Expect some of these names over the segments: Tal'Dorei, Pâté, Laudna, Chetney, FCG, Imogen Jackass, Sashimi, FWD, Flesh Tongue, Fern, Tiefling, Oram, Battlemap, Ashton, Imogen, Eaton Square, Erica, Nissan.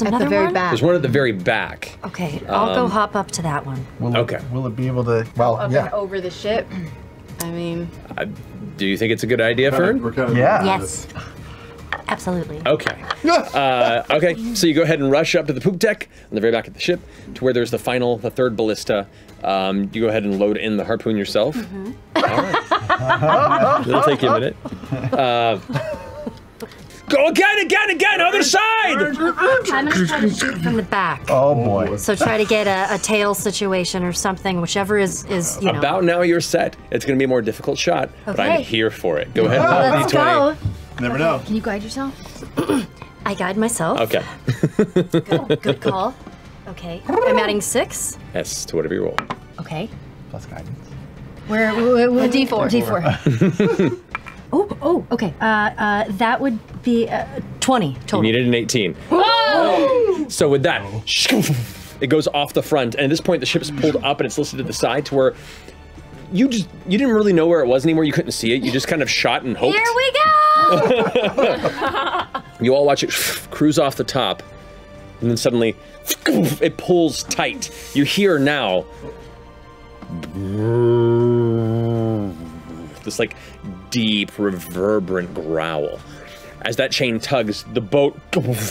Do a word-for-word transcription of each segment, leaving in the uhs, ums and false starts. There's another one? At the very one? back. There's one at the very back. Okay, I'll um, go hop up to that one. Will okay. It, will it be able to, well, up yeah. and over the ship? I mean... Uh, do you think it's a good idea, Fern? We're kind of yeah. Yes. Absolutely. Okay. Uh, okay, so you go ahead and rush up to the poop deck, on the very back of the ship, to where there's the final, the third ballista. Um, you go ahead and load in the harpoon yourself. Mm-hmm. All right. It'll take you a minute. Uh, go again, again, again, other side! I'm going to try to shoot from the back. Oh, boy. So try to get a, a tail situation or something, whichever is, is you know. About now you're set. It's going to be a more difficult shot, okay. But I'm here for it. Go ahead and roll Let's D twenty. Go. Never okay. know. Can you guide yourself? I guide myself. Okay. Good, good call. Okay. I'm adding six. Yes, to whatever you roll. Okay. Plus guidance. Where? A D four. D four. oh, oh, okay. Uh, uh, that would be uh, twenty total. You needed an eighteen. Whoa! So with that, it goes off the front, and at this point the ship's pulled up and it's listed to the side to where you just, you didn't really know where it was anymore. You couldn't see it. You just kind of shot and hoped. Here we go! You all watch it cruise off the top, and then suddenly it pulls tight. You hear now this like deep, reverberant growl. As that chain tugs, the boat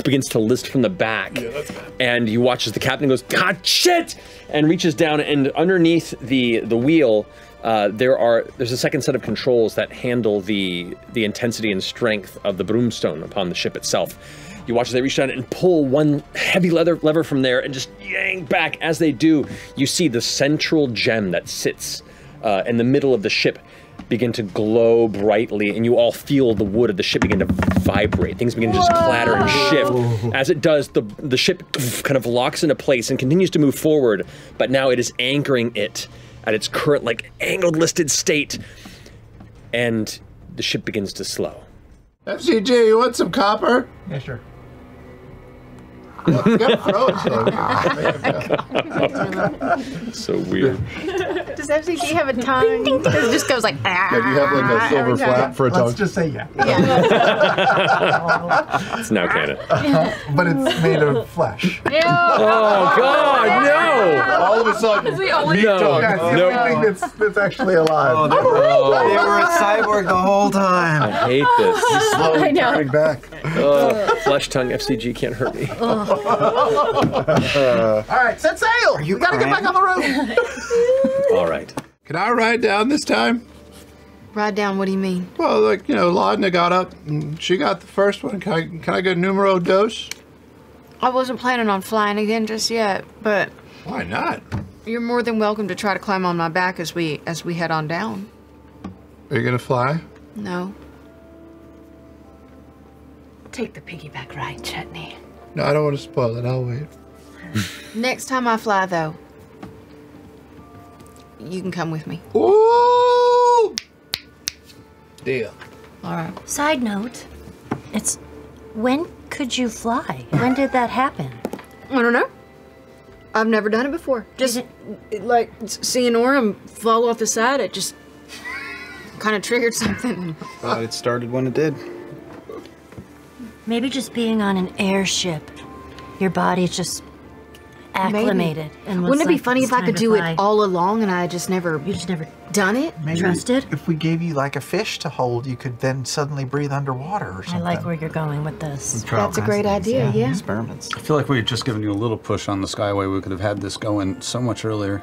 begins to list from the back, yeah, that's bad. And you watch as the captain goes, "God, shit!" and reaches down, and underneath the the wheel. Uh, there are there's a second set of controls that handle the the intensity and strength of the broomstone upon the ship itself. You watch as they reach down and pull one heavy leather lever from there and just yank back. As they do, you see the central gem that sits uh, in the middle of the ship begin to glow brightly, and you all feel the wood of the ship begin to vibrate. Things begin to just clatter and shift. As it does, the the ship kind of locks into place and continues to move forward, but now it is anchoring it at its current, like, angled listed state, and the ship begins to slow. F C G, you want some copper? Yeah, sure. Well, got frozen. So weird. Does F C G have a tongue? It just goes like, ah. Yeah, you have like a silver flap for a tongue? Let's just say yeah. yeah. It's now canon. Uh, but it's made of flesh. Ew. Oh, God, no! All of a sudden, we only no. tongue. That's the no. only thing that's, that's actually alive. Oh, they, were, oh, they were a cyborg the whole time. I hate this. He's slowly coming back. Uh, flesh tongue F C G can't hurt me. uh, All right, set sail. You gotta get back on the road. All right. Can I ride down this time? Ride down? What do you mean? Well, like you know, Laudna got up. And she got the first one. Can I? Can I get numero dos? I wasn't planning on flying again just yet, but why not? You're more than welcome to try to climb on my back as we as we head on down. Are you gonna fly? No. Take the piggyback ride, Chetney. No, I don't want to spoil it. I'll wait. Next time I fly, though, you can come with me. Ooh! Deal. All right. Side note, it's when could you fly? When did that happen? I don't know. I've never done it before. Just it, like seeing Oram fall off the side, it just kind of triggered something. Well, it started when it did. Maybe just being on an airship, your body's just acclimated. And wouldn't it be like, funny if I could do it all along and I just never, you just never done it, maybe trusted? If we gave you like a fish to hold, you could then suddenly breathe underwater or something. I like where you're going with this. That's a great idea, yeah. yeah. Experiments. I feel like we had just given you a little push on the Skyway. We could have had this going so much earlier.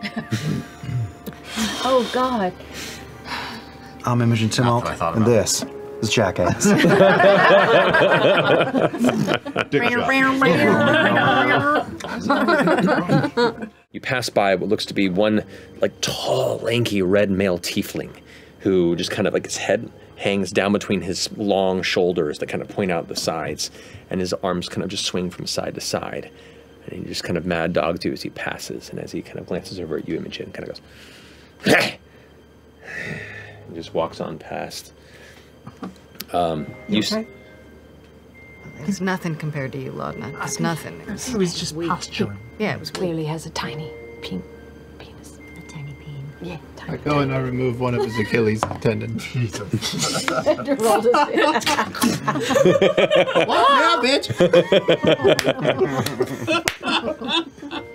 Oh God. I'm Imogen Timok, and this. It's Jackass. You pass by what looks to be one, like, tall, lanky, red male tiefling who just kind of, like, his head hangs down between his long shoulders that kind of point out the sides, and his arms kind of just swing from side to side. And he just kind of mad dogs you as he passes, and as he kind of glances over at you, Imogen, kind of goes, and just walks on past. Um, you you okay? It's nothing compared to you, Laudna. It's nothing. It was just weak. Posturing. Yeah, it was weak. Clearly has a tiny peen penis. A tiny peen. Yeah, I go down. And I remove one of his Achilles tendons. Jesus. Rolled his wow, bitch.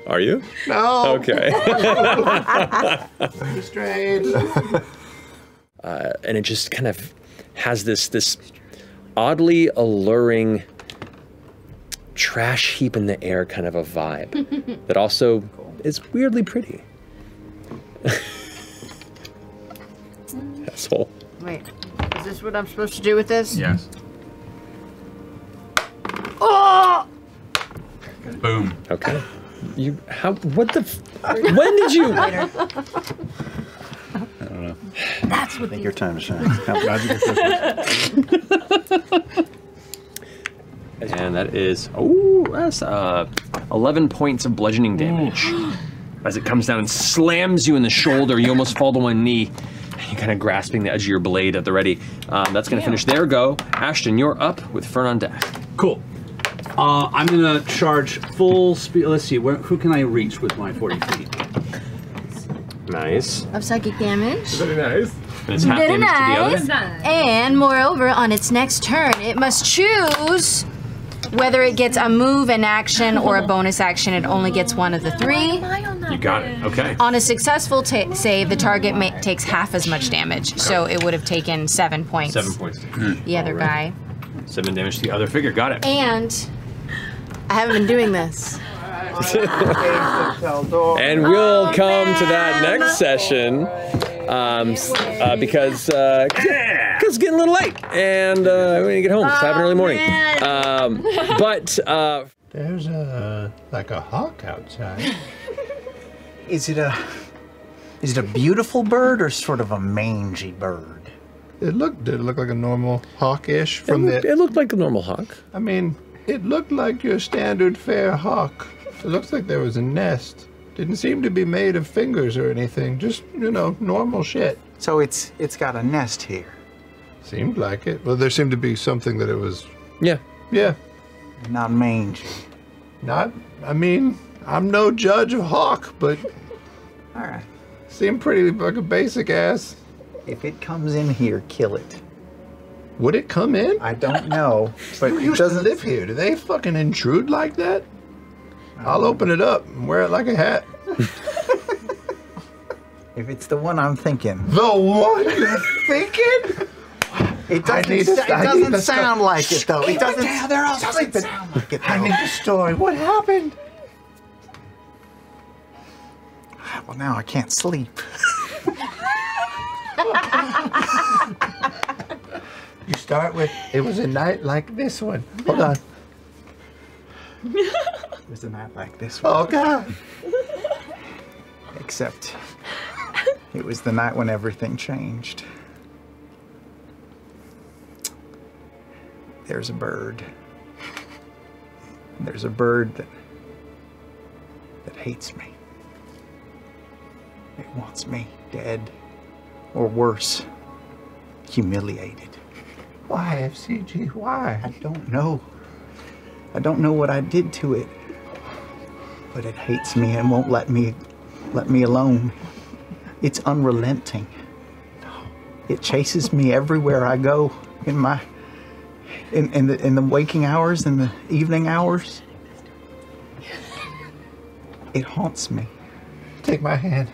Are you? No. Okay. You're straight. Uh, and it just kind of has this this oddly alluring trash heap in the air kind of a vibe that also cool. is weirdly pretty. Asshole. Wait, is this what I'm supposed to do with this? Yes. Oh! Boom. Okay. You, how, what the, f when did you? Later. I don't know. That's what. Take your time to shine. And that is, oh, that's uh, eleven points of bludgeoning damage. As it comes down and slams you in the shoulder, you almost fall to one knee. You're kind of grasping the edge of your blade at the ready. Um, that's going to finish their go. Ashton, you're up with Fern on deck. Cool. Uh, I'm going to charge full speed. Let's see, where, who can I reach with my forty feet? Nice. Of psychic damage. Very nice. And it's half damage nice. To the other. And moreover, on its next turn, it must choose whether it gets a move, an action, or a bonus action. It only gets one of the three. You got it, okay. On a successful ta save, the target ma takes half as much damage, okay. So it would have taken seven points. Seven points. The other right. guy. Seven damage to the other figure, got it. And I haven't been doing this. And we'll oh, come man. to that next session, um, uh, because uh, yeah. it's getting a little late, and uh, we need to get home. It's oh, happening early morning. Um, but uh, there's a like a hawk outside. Is it a is it a beautiful bird or sort of a mangy bird? It looked. Did it look like a normal hawkish from it looked, the? It looked like a normal hawk. I mean, it looked like your standard fair hawk. It looks like there was a nest. Didn't seem to be made of fingers or anything. Just, you know, normal shit. So it's it's got a nest here. Seemed like it. Well, there seemed to be something that it was. Yeah. Yeah. Not mangy. Not. I mean, I'm no judge of hawk, but. All right. Seemed pretty like a basic ass. If it comes in here, kill it. Would it come in? I don't know. But it doesn't live here. Do they fucking intrude like that? I'll open it up and wear it like a hat. If it's the one I'm thinking. The one you're thinking? It doesn't, need it doesn't sound like it, though. It doesn't, all doesn't sound like it, though. I need the story. What happened? Well, now I can't sleep. You start with, it was a night like this one. Hold on. It was a night like this one. Oh, God. Except it was the night when everything changed. There's a bird. There's a bird that, that hates me. It wants me dead, or worse, humiliated. Why, F C G? Why? I don't know. I don't know what I did to it, but it hates me and won't let me let me alone. It's unrelenting. It chases me everywhere I go, in my in in the in the waking hours, in the evening hours. It haunts me. Take my hand.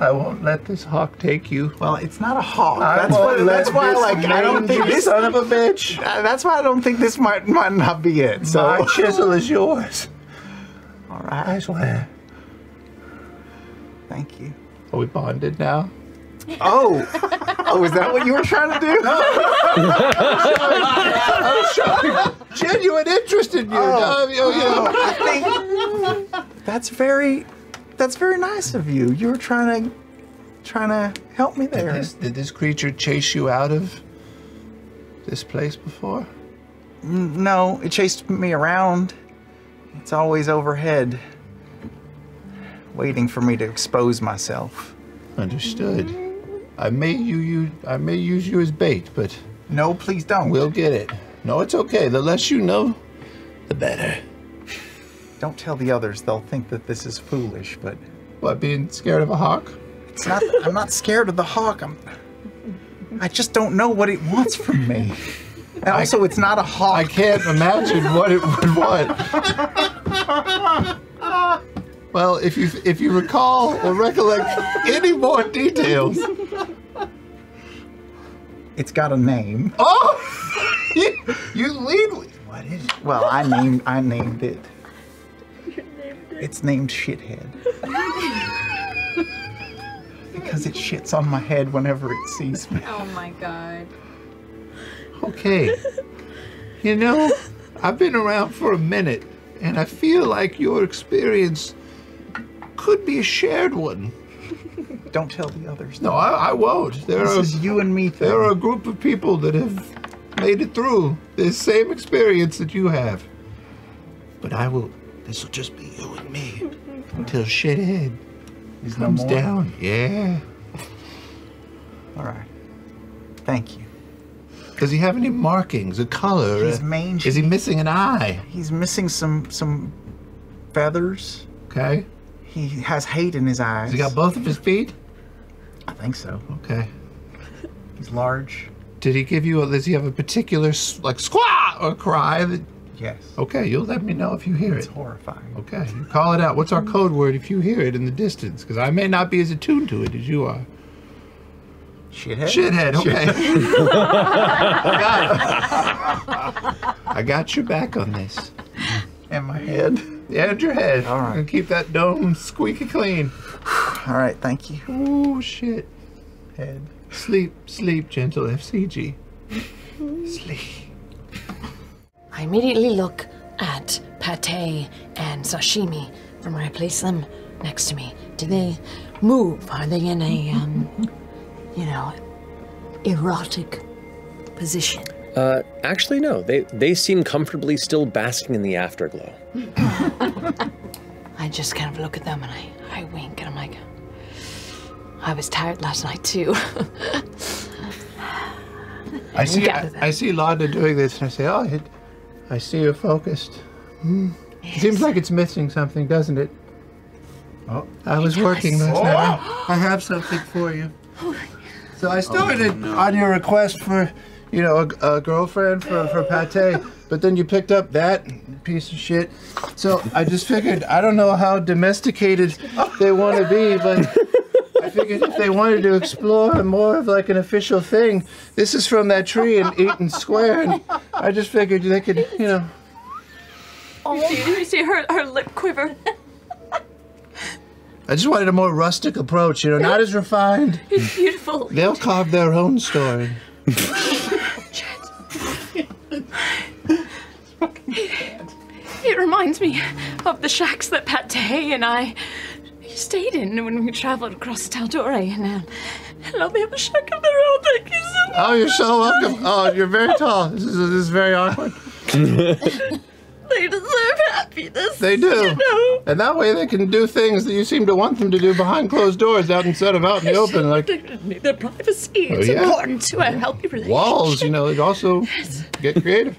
I won't let this hawk take you. Well, it's not a hawk. That's, what, that's why, like, I don't think this son of a bitch. Uh, that's why I don't think this might might not be it. So my chisel is yours. All right, I swear. Thank you. Are we bonded now? Oh, oh, is that what you were trying to do? No. I was showing genuine interest in you. Oh, no, oh, I think that's very. That's very nice of you. You were trying to, trying to help me there. Did this, did this creature chase you out of this place before? No, it chased me around. It's always overhead, waiting for me to expose myself. Understood. I may you, you I may use you as bait, but no, please don't. We'll get it. No, it's okay. The less you know, the better. Don't tell the others. They'll think that this is foolish, but... What, being scared of a hawk? It's not... I'm not scared of the hawk. I'm... I just don't know what it wants from me. And also, I, it's not a hawk. I can't imagine what it would want. Well, if you if you recall or recollect any more details... It's got a name. Oh! you, you lead with... What is it? Well, I named, I named it. You named it? It's named Shithead. Because it shits on my head whenever it sees me. Oh my god. Okay. You know, I've been around for a minute, and I feel like your experience could be a shared one. Don't tell the others. No, I, I won't. There this are, is you and me thing. There are a group of people that have made it through the same experience that you have. But I will, this will just be you and me until shithead He's comes no down. Yeah. All right. Thank you. Does he have any markings, a color? He's mangy. Is he missing an eye? He's missing some some feathers. Okay. He has hate in his eyes. Has he got both of his feet? I think so. Okay. He's large. Did he give you a, does he have a particular, like, squawk or cry? That, yes. Okay, you'll let me know if you hear it's it. It's horrifying. Okay, you call it out. What's our code word if you hear it in the distance? Because I may not be as attuned to it as you are. Shithead? Shithead, okay. Shithead. I got it. I got your back on this. And my head. And your head. All right. And keep that dome squeaky clean. All right, thank you. Oh, shit. Head. Sleep, sleep, gentle F C G. Sleep. I immediately look at Pâté and Sashimi from where I place them next to me. Do they move? Are they in a, um, you know, erotic position? Uh, actually, no. They they seem comfortably still basking in the afterglow. I just kind of look at them and I, I wink and I'm like, I was tired last night too. I see I, I see Laudna doing this and I say, oh, it, I see you're focused. Mm. Yes. It seems like it's missing something, doesn't it? Oh, I was yes. working last oh. night. I, I have something for you. So I started oh, no. on your request for... You know, a, a girlfriend for, for Pâté, but then you picked up that piece of shit. So I just figured, I don't know how domesticated they want to be, but I figured if they wanted to explore more of like an official thing, this is from that tree in Eaton Square, and I just figured they could, you know. Oh, you, you see her, her lip quiver. I just wanted a more rustic approach, you know, not as refined. It's beautiful. They'll carve their own story. It, it reminds me of the shacks that Pâté and I stayed in when we traveled across Tal'Dorei, and now they have a shack of their own. Thank you so much. Oh, you're so welcome. Oh, you're very tall. This is, this is very awkward. They deserve happiness. They do. You know? And that way they can do things that you seem to want them to do behind closed doors, out instead of out in the open. Like their privacy is oh, yeah. important to a healthy relationship. Walls, you know, it also yes. get creative.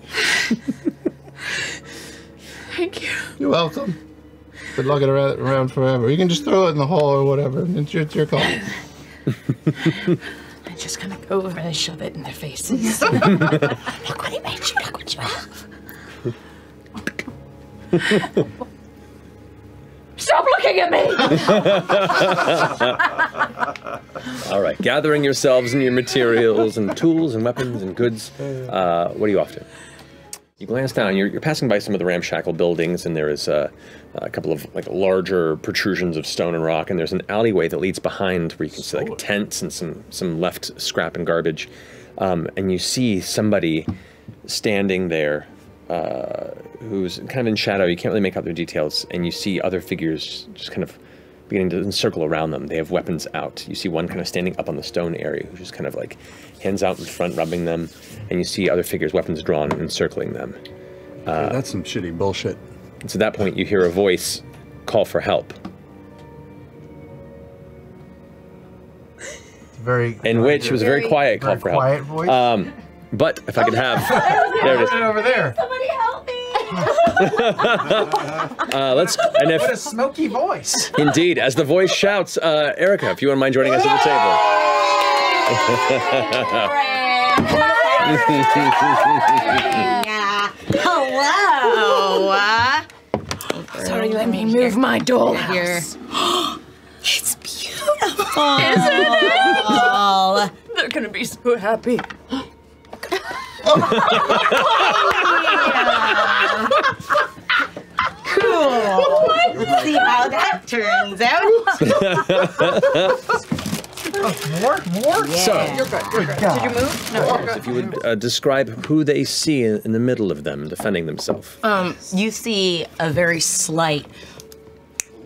Thank you. You're welcome. Good luck it around, around forever. You can just throw it in the hall or whatever. It's your, it's your call. I just kind of go over and shove it in their faces. Look what he made you. Look what you have. Stop looking at me! All right, gathering yourselves and your materials and tools and weapons and goods, uh, what are you off to? You glance down, you're, you're passing by some of the ramshackle buildings, and there is a, a couple of like larger protrusions of stone and rock, and there's an alleyway that leads behind where you can see like tents and some, some left scrap and garbage. Um, and you see somebody standing there, Uh, who's kind of in shadow. You can't really make out their details, and you see other figures just kind of beginning to encircle around them. They have weapons out. You see one kind of standing up on the stone area, who's just kind of like hands out in front, rubbing them, and you see other figures, weapons drawn, encircling them. Uh, yeah, that's some shitty bullshit. And so at that point, you hear a voice call for help. It's very in quiet, which it was a very, very quiet very call for quiet help. Voice. Um, But if I could have, there it is. Over there. Somebody help me! uh, let's. And if, what a smoky voice! Indeed, as the voice shouts, uh, Erica, if you wouldn't mind joining us at the table. Hello. Sorry, let me move my dollhouse. It's beautiful. Isn't it? They're gonna be so happy. Yeah. Cool. What? Let's see how that turns out. More? More? Yeah. So, you're good. You're good. Did you move? No. Oh, yes, if you would uh, describe who they see in, in the middle of them defending themselves. Um, you see a very slight,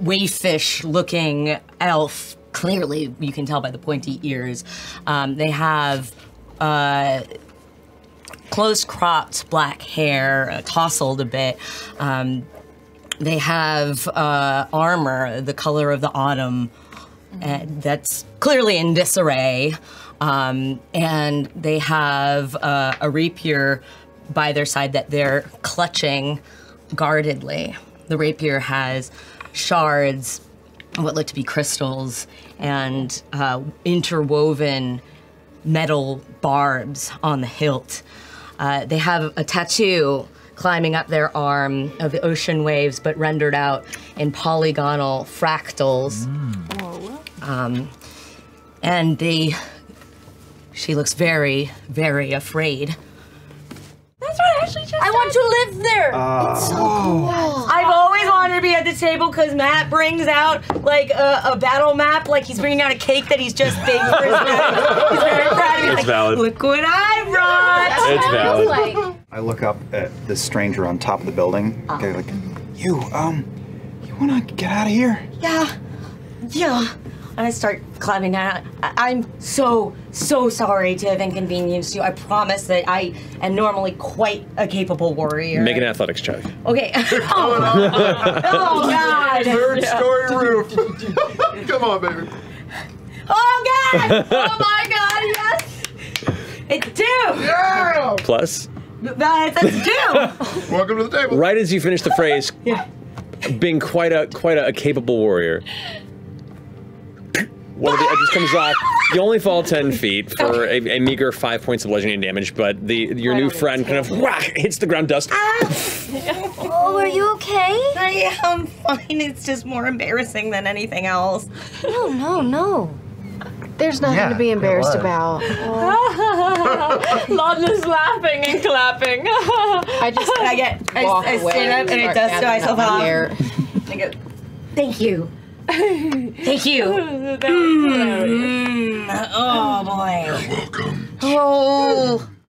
wayfish-looking elf. Clearly, you can tell by the pointy ears. Um, they have. Uh, Close-cropped black hair, uh, tousled a bit. Um, they have uh, armor the color of the autumn uh, that's clearly in disarray. Um, and they have uh, a rapier by their side that they're clutching guardedly. The rapier has shards, what look to be crystals, and uh, interwoven metal barbs on the hilt. Uh, they have a tattoo climbing up their arm of the ocean waves, but rendered out in polygonal fractals. Mm. Um, and they, she looks very, very afraid. That's what Ashley just I said. Want to live there. Uh, it's so cool. I've always wanted to be at the table because Matt brings out like a, a battle map, like he's bringing out a cake that he's just baked for his map. He's very proud of it. It's like, valid. Look what I brought. It's valid. Like. I look up at this stranger on top of the building. Uh, okay, like, you, um, you want to get out of here? Yeah, yeah. And I start climbing down. I'm so, so sorry to have inconvenienced you. I promise that I am normally quite a capable warrior. Make an athletics check. Okay. oh, oh, oh, God. Third story roof. Come on, baby. Oh, God. Oh, my God, yes. It's two. Yeah. Plus? That's two. Welcome to the table. Right as you finish the phrase, yeah. being quite a, quite a, a capable warrior, One of the edges comes off. You only fall ten feet for a, a meager five points of bludgeoning damage, but the your new friend kind of whack hits the ground, dust. Ah. Oh, are you okay? I am fine. It's just more embarrassing than anything else. No, no, no. There's nothing yeah, to be embarrassed about. Oh. Laudna's laughing and clapping. I just I get I, walk I, away I stand up and I dust myself off. I go, thank you. Thank you. Mm. Mm. Oh boy. You're welcome. Oh.